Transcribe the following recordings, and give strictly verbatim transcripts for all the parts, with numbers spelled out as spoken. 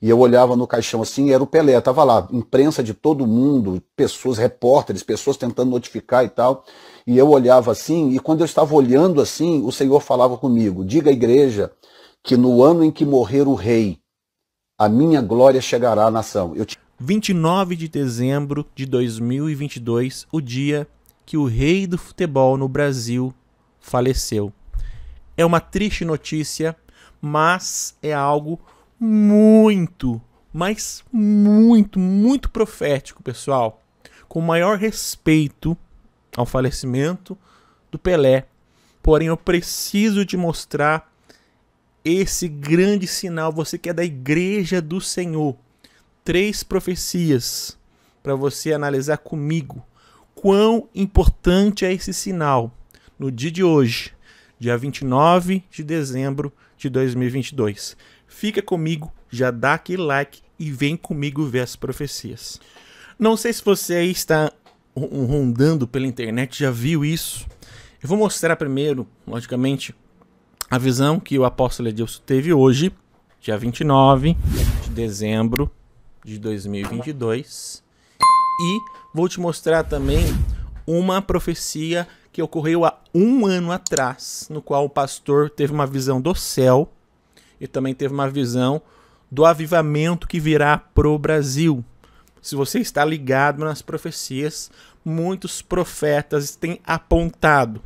E eu olhava no caixão assim, era o Pelé, tava lá, imprensa de todo mundo, pessoas, repórteres, pessoas tentando notificar e tal. E eu olhava assim, e quando eu estava olhando assim, o Senhor falava comigo: diga à igreja que no ano em que morrer o rei, a minha glória chegará à nação. Eu te... vinte e nove de dezembro de dois mil e vinte e dois, o dia que o rei do futebol no Brasil faleceu. É uma triste notícia, mas é algo muito, mas muito, muito profético, pessoal. Com o maior respeito ao falecimento do Pelé, porém eu preciso te mostrar esse grande sinal. Você que é da Igreja do Senhor, três profecias para você analisar comigo. Quão importante é esse sinal no dia de hoje, dia vinte e nove de dezembro de dois mil e vinte e dois. Fica comigo, já dá aquele like e vem comigo ver as profecias. Não sei se você aí está rondando pela internet, já viu isso. Eu vou mostrar primeiro, logicamente, a visão que o apóstolo Edilson teve hoje, dia vinte e nove de dezembro de dois mil e vinte e dois. E vou te mostrar também uma profecia que ocorreu há um ano atrás, no qual o pastor teve uma visão do céu e também teve uma visão do avivamento que virá pro Brasil. Se você está ligado nas profecias, muitos profetas têm apontado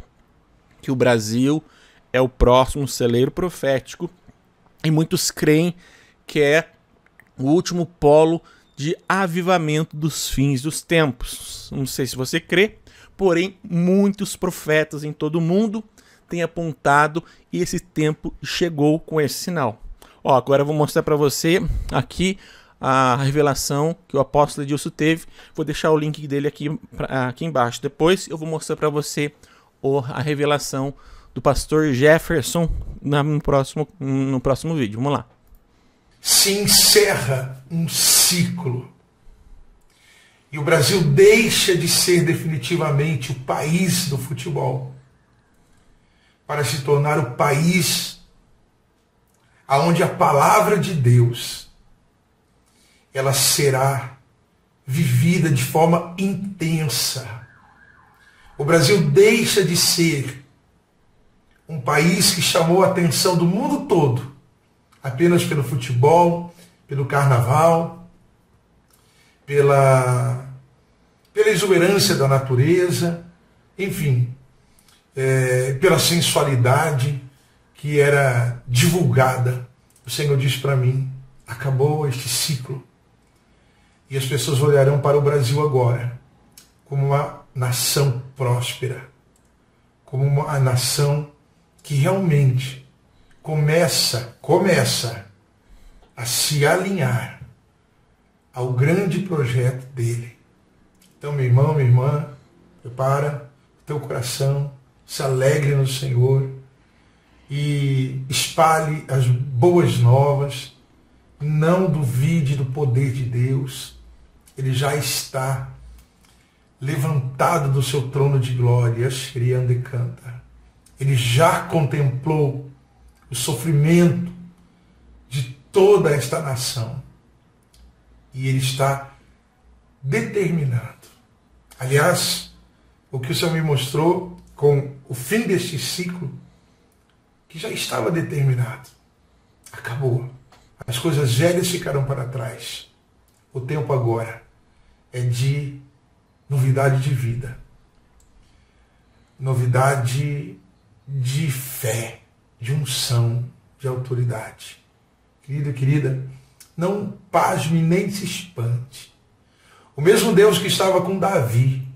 que o Brasil é o próximo celeiro profético e muitos creem que é o último polo de avivamento dos fins dos tempos. Não sei se você crê, porém muitos profetas em todo o mundo tem apontado e esse tempo chegou com esse sinal. Ó, agora eu vou mostrar para você aqui a revelação que o apóstolo Edilson teve. Vou deixar o link dele aqui, aqui embaixo. Depois eu vou mostrar para você a revelação do pastor Jefferson no próximo, no próximo vídeo. Vamos lá. Se encerra um ciclo e o Brasil deixa de ser definitivamente o país do futebol, para se tornar o país aonde a palavra de Deus ela será vivida de forma intensa. O Brasil deixa de ser um país que chamou a atenção do mundo todo apenas pelo futebol, pelo carnaval, pela, pela exuberância da natureza, enfim, É, pela sensualidade que era divulgada. O Senhor disse para mim: acabou este ciclo. E as pessoas olharão para o Brasil agora como uma nação próspera, como uma nação que realmente começa, começa a se alinhar ao grande projeto dele. Então, meu irmão, minha irmã, prepara o teu coração, se alegre no Senhor e espalhe as boas novas. Não duvide do poder de Deus. Ele já está levantado do seu trono de glória, criando e canta. Ele já contemplou o sofrimento de toda esta nação. E ele está determinado. Aliás, o que o Senhor me mostrou com o fim deste ciclo, que já estava determinado. Acabou. As coisas velhas ficaram para trás. O tempo agora é de novidade de vida, novidade de fé, de unção, de autoridade. Querido, querida, não pasme nem se espante. O mesmo Deus que estava com Davi.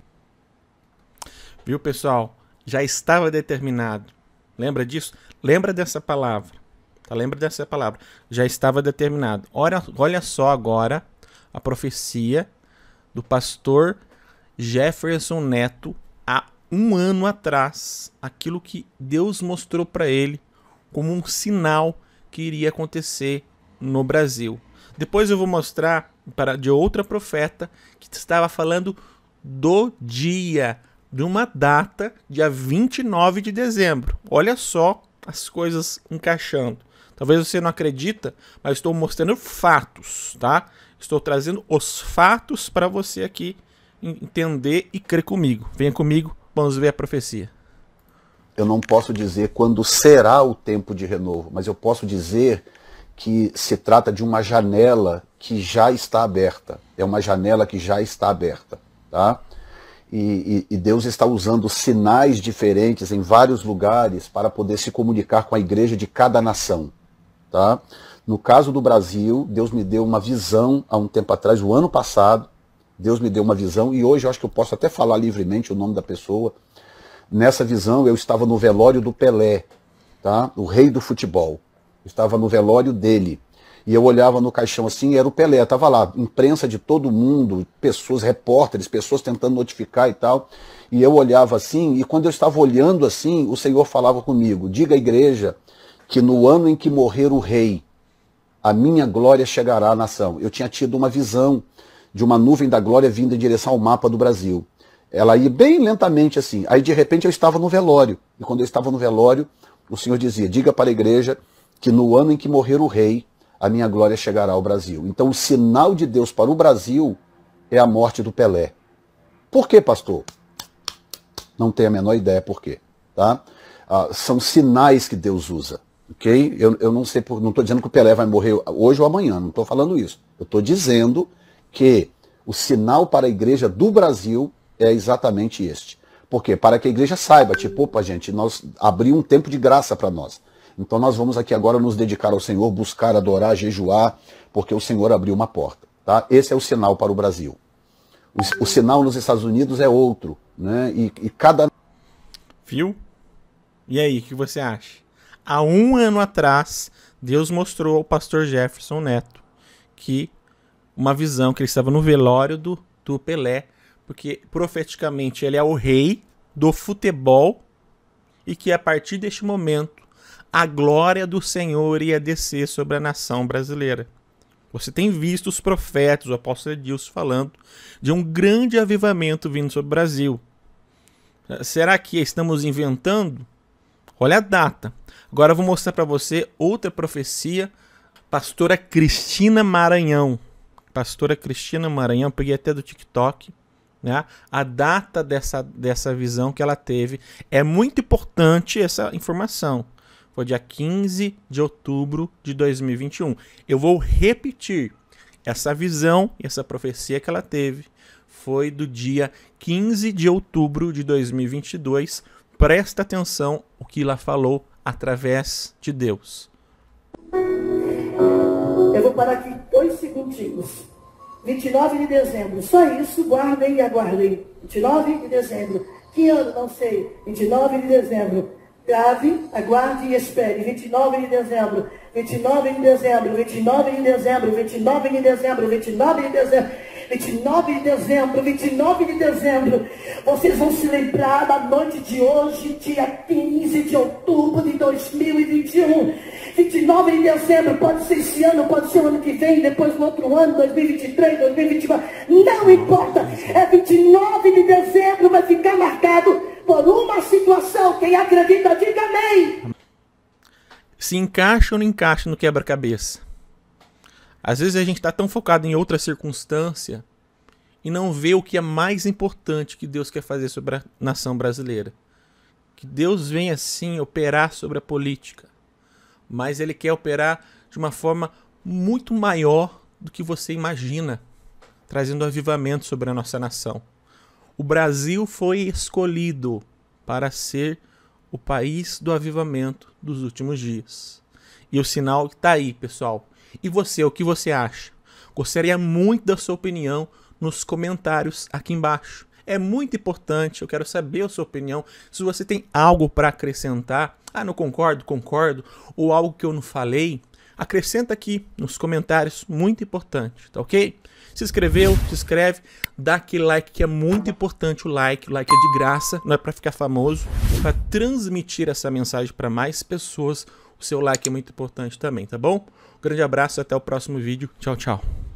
Viu, pessoal? Já estava determinado. Lembra disso? Lembra dessa palavra. Tá? Lembra dessa palavra. Já estava determinado. Olha, olha só agora a profecia do pastor Jefferson Neto há um ano atrás. Aquilo que Deus mostrou para ele como um sinal que iria acontecer no Brasil. Depois eu vou mostrar para, de outra profeta que estava falando do dia, de uma data, dia vinte e nove de dezembro. Olha só as coisas encaixando. Talvez você não acredita, mas estou mostrando fatos, tá? Estou trazendo os fatos para você aqui entender e crer comigo. Venha comigo, vamos ver a profecia. Eu não posso dizer quando será o tempo de renovo, mas eu posso dizer que se trata de uma janela que já está aberta. É uma janela que já está aberta, tá? E, e, e Deus está usando sinais diferentes em vários lugares para poder se comunicar com a igreja de cada nação, tá? No caso do Brasil, Deus me deu uma visão há um tempo atrás, o ano passado, Deus me deu uma visão, e hoje eu acho que eu posso até falar livremente o nome da pessoa. Nessa visão, eu estava no velório do Pelé, tá? O rei do futebol. Eu estava no velório dele. E eu olhava no caixão assim, e era o Pelé, estava lá, imprensa de todo mundo, pessoas, repórteres, pessoas tentando notificar e tal. E eu olhava assim, e quando eu estava olhando assim, o Senhor falava comigo: diga à igreja que no ano em que morrer o rei, a minha glória chegará à nação. Eu tinha tido uma visão de uma nuvem da glória vindo em direção ao mapa do Brasil. Ela ia bem lentamente assim. Aí de repente eu estava no velório. E quando eu estava no velório, o Senhor dizia: diga para a igreja que no ano em que morrer o rei, a minha glória chegará ao Brasil. Então o sinal de Deus para o Brasil é a morte do Pelé. Por quê, pastor? Não tenho a menor ideia por quê. Tá? Ah, são sinais que Deus usa. Okay? Eu, eu não sei, por, não estou dizendo que o Pelé vai morrer hoje ou amanhã, não estou falando isso. Eu estou dizendo que o sinal para a igreja do Brasil é exatamente este. Por quê? Para que a igreja saiba, tipo, opa, gente, nós abriu um tempo de graça para nós. Então nós vamos aqui agora nos dedicar ao Senhor, buscar, adorar, jejuar, porque o Senhor abriu uma porta. Tá? Esse é o sinal para o Brasil. O, o sinal nos Estados Unidos é outro, né? E, e cada... Viu? E aí, o que você acha? Há um ano atrás, Deus mostrou ao pastor Jefferson Neto que uma visão que ele estava no velório do, do Pelé, porque profeticamente ele é o rei do futebol e que a partir deste momento a glória do Senhor ia descer sobre a nação brasileira. Você tem visto os profetas, o apóstolo Edilson falando de um grande avivamento vindo sobre o Brasil. Será que estamos inventando? Olha a data. Agora eu vou mostrar para você outra profecia. Pastora Cristina Maranhão. Pastora Cristina Maranhão, peguei até do TikTok. Né? A data dessa, dessa visão que ela teve. É muito importante essa informação. Foi dia quinze de outubro de dois mil e vinte e um. Eu vou repetir. Essa visão, essa profecia que ela teve, foi do dia quinze de outubro de dois mil e vinte e dois. Presta atenção o que ela falou através de Deus. Eu vou parar aqui dois segundinhos. vinte e nove de dezembro. Só isso, guardem e aguardem. vinte e nove de dezembro. Que ano? Não sei. vinte e nove de dezembro. Grave, aguarde e espere. vinte e nove de dezembro, vinte e nove de dezembro, vinte e nove de dezembro, vinte e nove de dezembro, vinte e nove de dezembro, vinte e nove de dezembro, vinte e nove de dezembro. Vocês vão se lembrar da noite de hoje, dia quinze de outubro de dois mil e vinte e um. vinte e nove de dezembro, pode ser esse ano, pode ser o ano que vem, depois no outro ano, dois mil e vinte e três, dois mil e vinte e quatro. Não importa, é vinte e nove de dezembro, vai ficar marcado por uma situação. Quem acredita, diga amém. Se encaixa ou não encaixa no quebra-cabeça? Às vezes a gente está tão focado em outra circunstância e não vê o que é mais importante que Deus quer fazer sobre a nação brasileira. Que Deus vem assim operar sobre a política, mas Ele quer operar de uma forma muito maior do que você imagina, trazendo avivamento sobre a nossa nação. O Brasil foi escolhido para ser o país do avivamento dos últimos dias. E o sinal está aí, pessoal. E você, o que você acha? Gostaria muito da sua opinião nos comentários aqui embaixo. É muito importante, eu quero saber a sua opinião. Se você tem algo para acrescentar, ah, não concordo, concordo, ou algo que eu não falei, acrescenta aqui nos comentários, muito importante, tá ok? Se inscreveu, se inscreve, dá aquele like que é muito importante, o like, o like é de graça, não é para ficar famoso, é para transmitir essa mensagem para mais pessoas, o seu like é muito importante também, tá bom? Um grande abraço e até o próximo vídeo, tchau, tchau.